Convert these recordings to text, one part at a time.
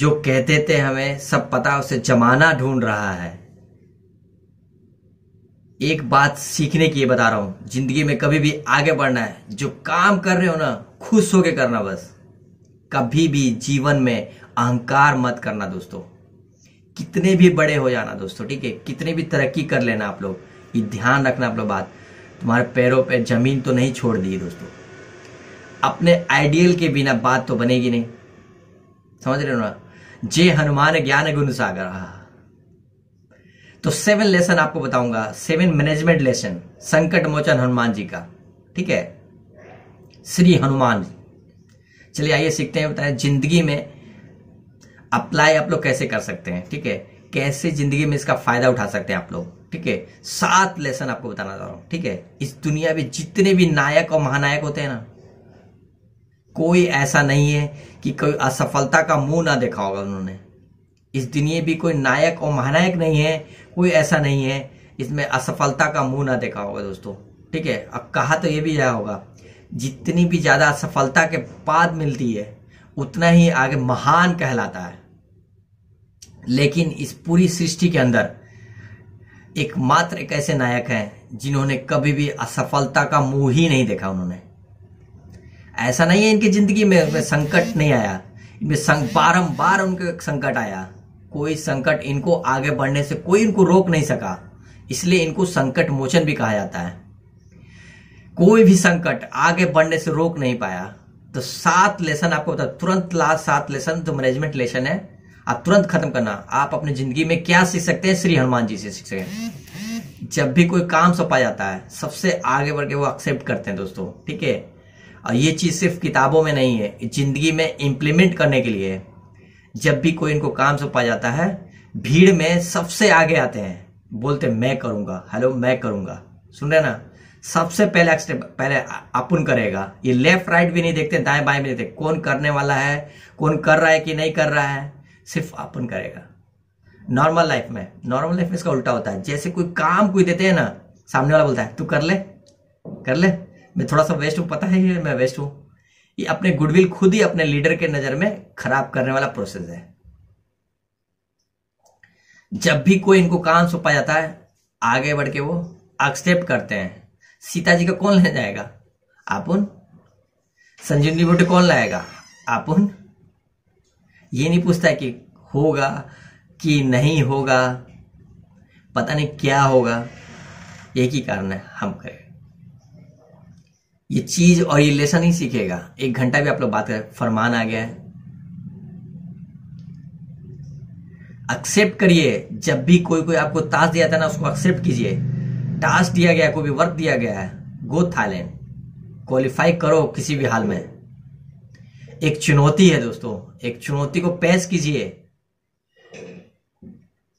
जो कहते थे हमें सब पता, उसे जमाना ढूंढ रहा है। एक बात सीखने की बता रहा हूं, जिंदगी में कभी भी आगे बढ़ना है, जो काम कर रहे हो ना खुश होके करना। बस कभी भी जीवन में अहंकार मत करना दोस्तों। कितने भी बड़े हो जाना दोस्तों, ठीक है, कितने भी तरक्की कर लेना आप लोग, ये ध्यान रखना आप लोग बात, तुम्हारे पैरों पे जमीन तो नहीं छोड़ दी दोस्तों। अपने आइडियल के बिना बात तो बनेगी नहीं, समझ रहे हो ना। जे हनुमान ज्ञान गुण सागर। तो 7 लेसन आपको बताऊंगा, 7 मैनेजमेंट लेसन संकट मोचन हनुमान जी का, ठीक है, श्री हनुमान जी। चलिए आइए सीखते हैं, बताएं जिंदगी में अप्लाई आप लोग कैसे कर सकते हैं, ठीक है, कैसे जिंदगी में इसका फायदा उठा सकते हैं आप लोग, ठीक है। 7 लेसन आपको बताना चाह रहा हूं, ठीक है। इस दुनिया में जितने भी नायक और महानायक होते हैं ना, कोई ऐसा नहीं है कि कोई असफलता का मुंह ना देखा होगा उन्होंने। इस दुनिया भी कोई नायक और महानायक नहीं है, कोई ऐसा नहीं है इसमें असफलता का मुंह ना देखा होगा दोस्तों, ठीक है। अब कहा तो ये भी यह होगा, जितनी भी ज्यादा असफलता के बाद मिलती है उतना ही आगे महान कहलाता है। लेकिन इस पूरी सृष्टि के अंदर एकमात्र एक ऐसे नायक हैं जिन्होंने कभी भी असफलता का मुंह ही नहीं देखा उन्होंने। ऐसा नहीं है इनकी जिंदगी में संकट नहीं आया, इनमें बारंबार उनके संकट आया, कोई संकट इनको आगे बढ़ने से कोई इनको रोक नहीं सका, इसलिए इनको संकट मोचन भी कहा जाता है। कोई भी संकट आगे बढ़ने से रोक नहीं पाया। तो 7 लेसन आपको बता, तुरंत लास्ट 7 लेसन तो मैनेजमेंट लेसन है, आप तुरंत खत्म करना। आप अपनी जिंदगी में क्या सीख सकते हैं, श्री हनुमान जी से सीख सकते हैं। जब भी कोई काम सौंपा जाता है सबसे आगे बढ़ के वो एक्सेप्ट करते हैं दोस्तों, ठीक है। और ये चीज सिर्फ किताबों में नहीं है, जिंदगी में इम्प्लीमेंट करने के लिए। जब भी कोई इनको काम सौंपा जाता है, भीड़ में सबसे आगे आते हैं, बोलते मैं करूंगा, हेलो मैं करूंगा, सुन रहे ना, सबसे पहले स्टेप पहले अपन करेगा। ये लेफ्ट राइट भी नहीं देखते, दाएं बाएं भी नहीं देखते, कौन करने वाला है, कौन कर रहा है कि नहीं कर रहा है, सिर्फ अपन करेगा। नॉर्मल लाइफ में इसका उल्टा होता है। जैसे कोई काम कोई देते हैं ना, सामने वाला बोलता है तू कर ले, मैं थोड़ा सा वेस्ट हूँ, पता है ये मैं वेस्ट हूँ। ये अपने गुडविल खुद ही अपने लीडर के नजर में खराब करने वाला प्रोसेस है। जब भी कोई इनको काम सौंपा जाता है आगे बढ़ के वो एक्सेप्ट करते हैं। सीता जी का कौन ले जाएगा, आपुन। संजीवनी बूटी कौन लाएगा, आपुन। ये नहीं पूछता है कि होगा कि नहीं होगा, पता नहीं क्या होगा। एक ही कारण है, हम करें ये चीज और ये लेसन ही सीखेगा। 1 घंटा भी आप लोग बात करें, फरमान आ गया है, एक्सेप्ट करिए। जब भी कोई आपको टास्क दिया था ना, उसको एक्सेप्ट कीजिए। टास्क दिया गया, कोई भी वर्क दिया गया है, गो थाईलैंड, क्वालिफाई करो किसी भी हाल में। एक चुनौती है दोस्तों, एक चुनौती को पेश कीजिए।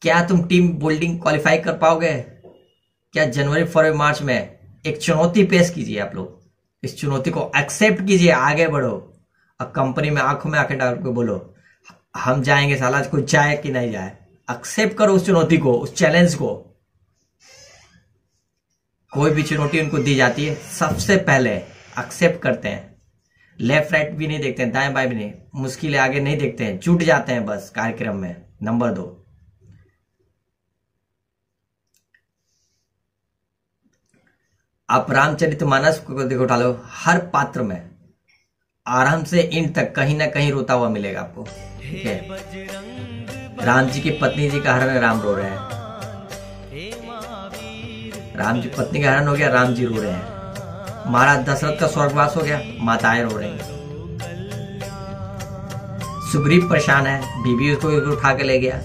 क्या तुम टीम बिल्डिंग क्वालिफाई कर पाओगे, क्या जनवरी फरवरी मार्च में? एक चुनौती पेश कीजिए आप लोग, इस चुनौती को एक्सेप्ट कीजिए, आगे बढ़ो। और कंपनी में आंखों में आंखें डाल के बोलो हम जाएंगे, साला कोई जाए कि नहीं जाए। एक्सेप्ट करो उस चुनौती को, उस चैलेंज को। कोई भी चुनौती उनको दी जाती है, सबसे पहले एक्सेप्ट करते हैं। लेफ्ट राइट भी नहीं देखते हैं, दाएं बाएं भी नहीं, मुश्किलें आगे नहीं देखते हैं, जुट जाते हैं बस कार्यक्रम में। नंबर 2, आप रामचरितमानस को देखो, उठा लो, हर पात्र में आराम से इंड तक कहीं ना कहीं रोता हुआ मिलेगा आपको, ठीक है। राम जी की पत्नी जी का हरण, राम रो रहे हैं, राम जी पत्नी का हरण हो गया, राम जी रो रहे हैं। महाराज दशरथ का स्वर्गवास हो गया, माताएं रो रही हैं। सुग्रीव परेशान है, बीबी उसको उठा के ले गया।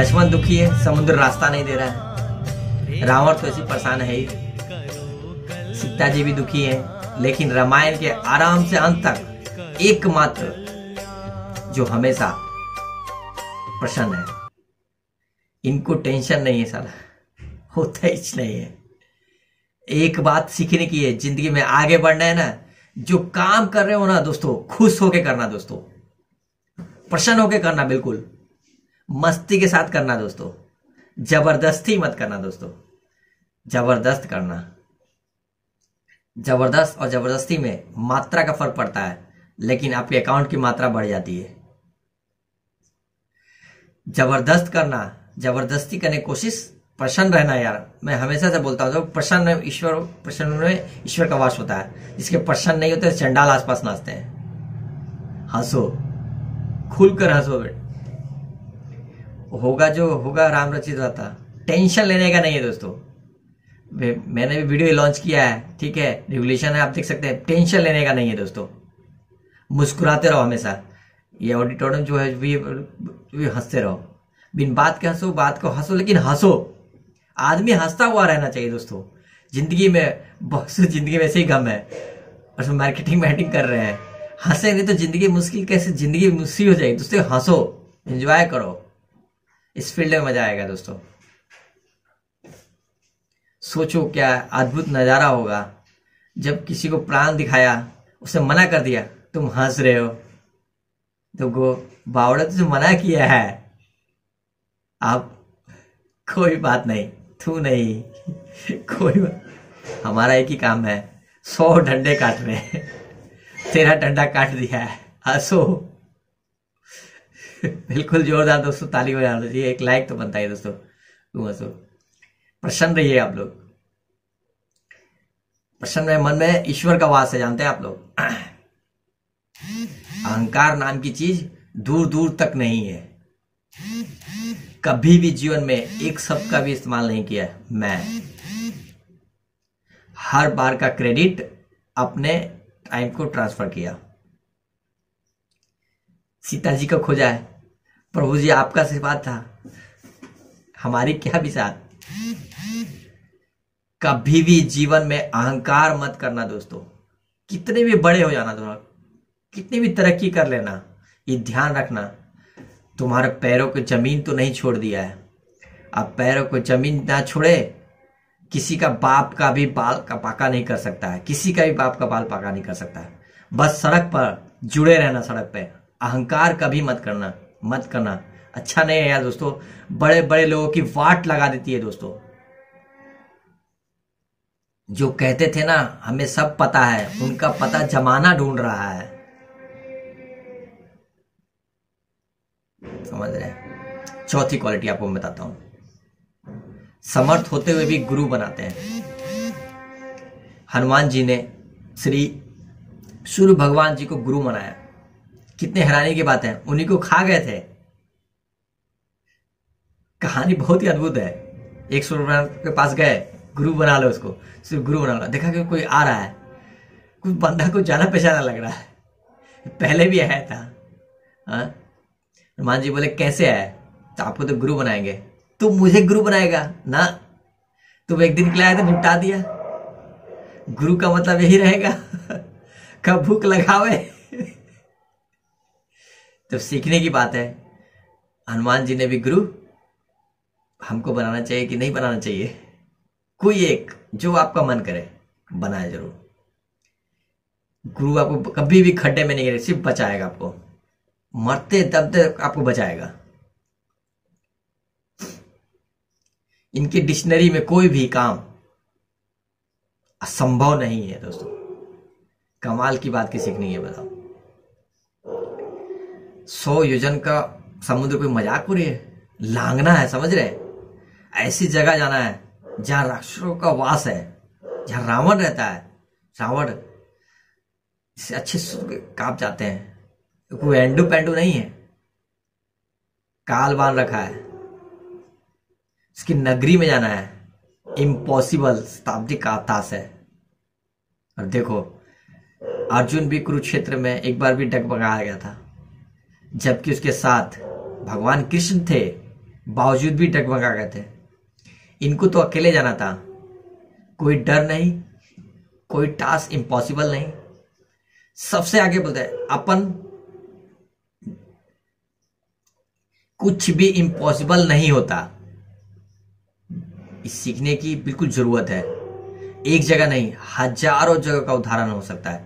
लक्ष्मण दुखी है, समुद्र रास्ता नहीं दे रहा है। रावण तो ऐसी परेशान है ही। सीता जी भी दुखी है, लेकिन रामायण के आराम से अंत तक एकमात्र जो हमेशा प्रसन्न है, इनको टेंशन नहीं है साला, होता ही नहीं है। एक बात सीखने की है, जिंदगी में आगे बढ़ना है ना, जो काम कर रहे हो ना दोस्तों खुश होके करना दोस्तों, प्रसन्न होके करना, बिल्कुल मस्ती के साथ करना दोस्तों, जबरदस्ती मत करना दोस्तों। जबरदस्त करना, जबरदस्त और जबरदस्ती में मात्रा का फर्क पड़ता है। लेकिन आपके अकाउंट की मात्रा बढ़ जाती है। जबरदस्त करना, जबरदस्ती करने की कोशिश, प्रसन्न रहना। यार मैं हमेशा से बोलता हूँ, प्रसन्न ईश्वर, प्रसन्न में ईश्वर का वास होता है। जिसके प्रसन्न नहीं होते चंडाल आसपास नाचते हैं। हंसो, खुलकर हंसो बेटे, होगा जो होगा राम रचित रहता। टेंशन लेने का नहीं है दोस्तों। मैंने भी वीडियो लॉन्च किया है, ठीक है, रेगुलेशन है, आप देख सकते हैं। टेंशन लेने का नहीं है दोस्तों। मुस्कुराते रहो हमेशा। ये ऑडिटोरियम जो है भी हंसते रहो, बिन बात के हंसो, बात को हंसो, लेकिन हंसो। आदमी हंसता हुआ रहना चाहिए दोस्तों। जिंदगी में बहुत, जिंदगी में ऐसे ही गम है और सब मार्केटिंग कर रहे हैं। हंसे नहीं तो जिंदगी मुश्किल, कैसे जिंदगी मुश्किल हो जाएगी दोस्तों। हंसो, एंजॉय करो, इस फील्ड में मजा आएगा दोस्तों। सोचो क्या अद्भुत नज़ारा होगा जब किसी को प्राण दिखाया, उसे मना कर दिया, तुम हंस रहे हो। तो बावड़ा तुझे मना किया है, आप कोई बात नहीं, तू नहीं कोई बात। हमारा एक ही काम है, 100 डंडे काटने, 13 डंडा काट दिया है। हंसो बिल्कुल जोरदार दोस्तों, ताली बजा दीजिए, एक लाइक तो बनता है दोस्तों। तुम हंसो, प्रसन्न रहिए आप लोग। प्रसन्न है, मन में ईश्वर का वास है, जानते हैं आप लोग। अहंकार नाम की चीज दूर दूर तक नहीं है। कभी भी जीवन में एक शब्द का भी इस्तेमाल नहीं किया मैं। हर बार का क्रेडिट अपने टाइम को ट्रांसफर किया। सीता जी को खोजा है, प्रभु जी आपका आशीर्वाद था, हमारी क्या विचार। कभी भी जीवन में अहंकार मत करना दोस्तों। कितने भी बड़े हो जाना तुम, कितनी भी तरक्की कर लेना, ये ध्यान रखना, तुम्हारे पैरों को जमीन तो नहीं छोड़ दिया है। अब पैरों को जमीन ना छोड़े, किसी का बाप का भी बाल का पाका नहीं कर सकता है, किसी का भी बाप का बाल पाका नहीं कर सकता है। बस सड़क पर जुड़े रहना, सड़क पे अहंकार कभी मत करना, मत करना, अच्छा नहीं है यार दोस्तों। बड़े बड़े लोगों की वाट लगा देती है दोस्तों। जो कहते थे ना हमें सब पता है, उनका पता जमाना ढूंढ रहा है, समझ रहे हैं। चौथी क्वालिटी आपको मैं बताता हूं, समर्थ होते हुए भी गुरु बनाते हैं। हनुमान जी ने श्री सूर्य भगवान जी को गुरु बनाया। कितने हैरानी की बात है, उन्हीं को खा गए थे। कहानी बहुत ही अद्भुत है। एक सूर्य के पास गए, गुरु बना लो उसको, सिर्फ गुरु बना लो। देखा कि कोई आ रहा है, कुछ बंदा को जाना पहचाना लग रहा है, पहले भी आया था। हनुमान जी बोले कैसे आया? तो आपको तो गुरु बनाएंगे। तुम मुझे गुरु बनाएगा ना, तुम एक दिन के लिए आए थे, निपटा दिया। गुरु का मतलब यही रहेगा कब भूख लगावे तो सीखने की बात है। हनुमान जी ने भी गुरु हमको बनाना चाहिए कि नहीं बनाना चाहिए? कोई एक जो आपका मन करे बनाए जरूर। गुरु आपको कभी भी खड्डे में नहीं गिरे, सिर्फ बचाएगा आपको, मरते दम तक आपको बचाएगा। इनकी डिक्शनरी में कोई भी काम असंभव नहीं है दोस्तों। कमाल की बात की सीखनी है, बताओ। 100 योजन का समुद्र कोई मजाक हो रही है, लांगना है, समझ रहे हैं। ऐसी जगह जाना है जहां राक्षसों का वास है, जहां रावण रहता है। रावण से अच्छे कांप जाते हैं, कोई एंडू पेंडू नहीं है, काल बांध रखा है। उसकी नगरी में जाना है, इम्पॉसिबल शताब्दी का ताश है। और देखो अर्जुन भी कुरुक्षेत्र में एक बार भी डगमगाया गया था, जबकि उसके साथ भगवान कृष्ण थे, बावजूद भी डगमगा गए थे। इनको तो अकेले जाना था, कोई डर नहीं, कोई टास्क इम्पॉसिबल नहीं। सबसे आगे बोलते हैं अपन कुछ भी इम्पॉसिबल नहीं होता। इस सीखने की बिल्कुल जरूरत है। एक जगह नहीं, हजारों जगह का उदाहरण हो सकता है।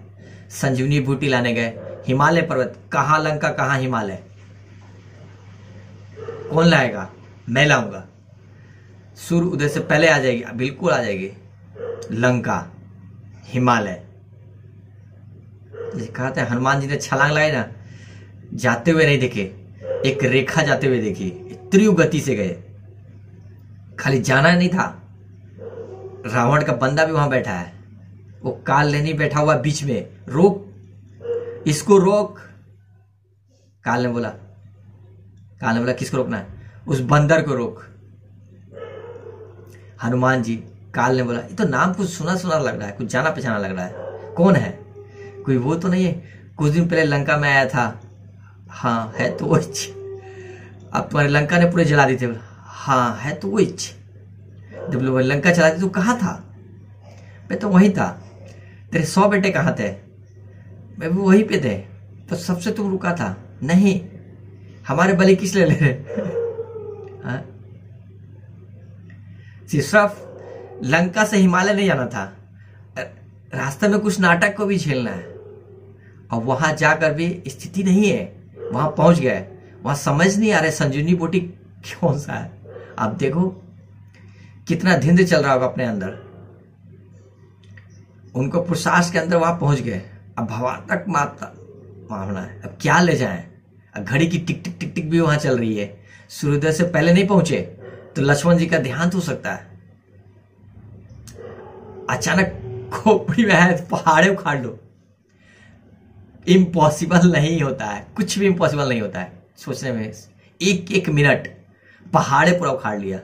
संजीवनी बूटी लाने गए, हिमालय पर्वत, कहाँ लंका कहाँ हिमालय, कौन लाएगा? मैं लाऊंगा। सूर्य उदय से पहले आ जाएगी, बिल्कुल आ जाएगी। लंका, हिमालय, लिखा था हनुमान जी ने छलांग लगाई ना, जाते हुए नहीं देखे, एक रेखा जाते हुए देखी, तीव्र गति से गए। खाली जाना नहीं था, रावण का बंदा भी वहां बैठा है, वो काल लेनी बैठा हुआ बीच में, रोक इसको, रोक। काल ने बोला, काल ने बोला किसको रोकना है? उस बंदर को रोक। हनुमान जी, काल ने बोला ये तो नाम कुछ सुना सुना लग रहा है, कुछ जाना पहचाना लग रहा है, कौन है? कोई वो तो नहीं है कुछ दिन पहले लंका में आया था? हाँ है तो वो। अब तुम्हारे लंका ने पूरे जला दी थी? हाँ है तो वो। जब लोग लंका चला दी तू कहाँ था? मैं तो वहीं था। तेरे 100 बेटे कहाँ थे? मैं भी वहीं पे थे। तो सबसे तुम रुका था? नहीं, हमारे बलि किस ले रहे? सिर्फ लंका से हिमालय नहीं जाना था, रास्ते में कुछ नाटक को भी झेलना है। और वहां जाकर भी स्थिति नहीं है, वहां पहुंच गए, वहां समझ नहीं आ रहा संजीवनी बूटी कौन सा है। आप देखो कितना धिंद चल रहा होगा अपने अंदर, उनको पुरुषार्थ के अंदर वहां पहुंच गए। अब भवानक माता मामला है, अब क्या ले जाएं? अब घड़ी की टिक टिक टिक टिक भी वहां चल रही है। सूर्योदय से पहले नहीं पहुंचे तो लक्ष्मण जी का देहांत हो सकता है। अचानक खोपड़ी में है तो पहाड़े उखाड़ लो, इम्पॉसिबल नहीं होता है, कुछ भी इम्पॉसिबल नहीं होता है। सोचने में एक एक मिनट पहाड़े पूरा उखाड़ लिया।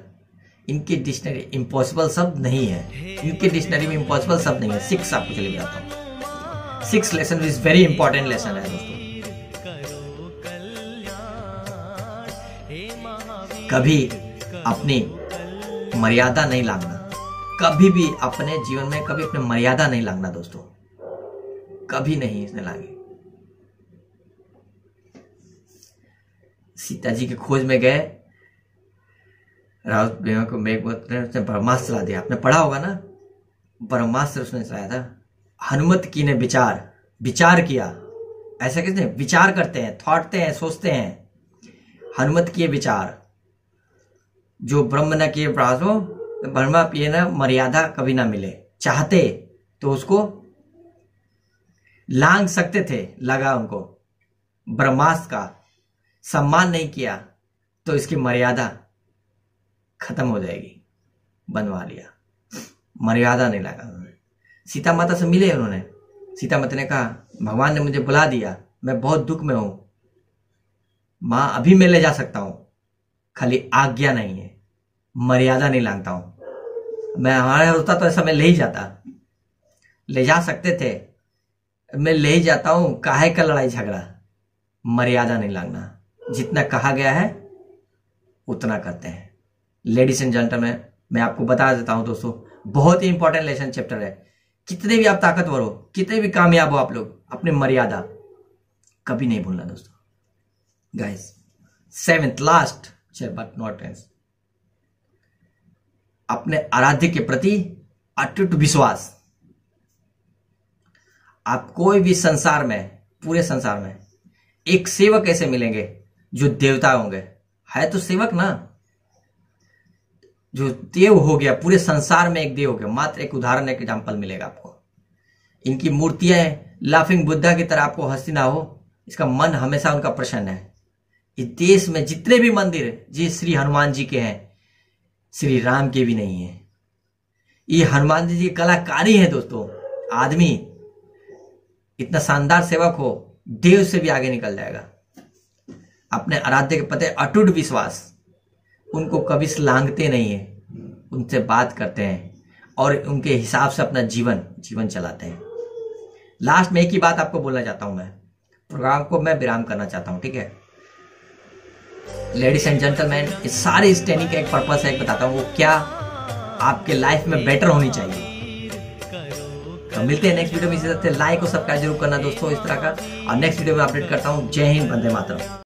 इनके डिक्शनरी इम्पॉसिबल शब्द नहीं है, इनके डिक्शनरी में इम्पॉसिबल शब्द नहीं है। 6 आपको चले जाता हूँ, 6 lesson is very important lesson है दोस्तों। कभी अपनी मर्यादा नहीं लांघना, कभी भी अपने जीवन में कभी अपने मर्यादा नहीं लांघना दोस्तों, कभी नहीं इसने लांघी। सीता जी की खोज में गए रावत को, मेघवत ने ब्रह्मास्त्र चला दिया, आपने पढ़ा होगा ना, ब्रह्मास्त्र उसने चलाया था। हनुमत की ने विचार विचार किया, ऐसा किसने विचार करते हैं, थॉटते हैं, सोचते हैं। हनुमत किए विचार जो ब्रह्म न किए प्रासो, ब्रह्मा पिए ना मर्यादा कभी ना मिले, चाहते तो उसको लांग सकते थे, लगा उनको ब्रह्मास्त्र का सम्मान नहीं किया तो इसकी मर्यादा खत्म हो जाएगी, बनवा लिया, मर्यादा नहीं लगा उन्होंने। सीता माता से मिले उन्होंने, सीता माता ने कहा भगवान ने मुझे बुला दिया, मैं बहुत दुख में हूं मां, अभी मैं ले जा सकता हूं, खाली आज्ञा नहीं है, मर्यादा नहीं लांघता हूं। मैं हमारा होता तो ऐसा मैं ले ही जाता, ले जा सकते थे, मैं ले ही जाता हूं, काहे का लड़ाई झगड़ा। मर्यादा नहीं लांघना, जितना कहा गया है उतना करते हैं। लेडीज एंड जेंटलमैन, मैं आपको बता देता हूं दोस्तों, बहुत ही इंपॉर्टेंट लेसन चैप्टर है। कितने भी आप ताकतवर हो, कितने भी कामयाब हो आप लोग, अपनी मर्यादा कभी नहीं भूलना दोस्तों। Guys 7th last but not least, अपने आराध्य के प्रति अटूट विश्वास। आप कोई भी संसार में, पूरे संसार में एक सेवक ऐसे मिलेंगे जो देवता होंगे, है तो सेवक ना, जो देव हो गया, पूरे संसार में एक देव हो गया। मात्र एक उदाहरण, एक एग्जाम्पल मिलेगा आपको। इनकी मूर्तियां लाफिंग बुद्धा की तरह, आपको हंसी ना हो, इसका मन हमेशा उनका प्रसन्न है। इस देश में जितने भी मंदिर जी श्री हनुमान जी के हैं, श्री राम के भी नहीं है। ये हनुमान जी कलाकारी है दोस्तों, आदमी इतना शानदार सेवक हो, देव से भी आगे निकल जाएगा। अपने आराध्य के प्रति अटूट विश्वास, उनको कभी लांघते नहीं है, उनसे बात करते हैं और उनके हिसाब से अपना जीवन चलाते हैं। लास्ट में एक ही बात आपको बोलना चाहता हूं, मैं प्रोग्राम को मैं विराम करना चाहता हूं, ठीक है। लेडीज एंड जेंटलमैन, इस सारे स्टडी का एक पर्पस है, एक बताता हूँ वो क्या आपके लाइफ में बेटर होनी चाहिए। तो मिलते हैं नेक्स्ट वीडियो में, इसी तरह से लाइक और सब्सक्राइब जरूर करना दोस्तों इस तरह का, और नेक्स्ट वीडियो में अपडेट करता हूँ। जय हिंद, वंदे मातरम।